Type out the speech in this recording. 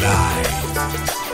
live.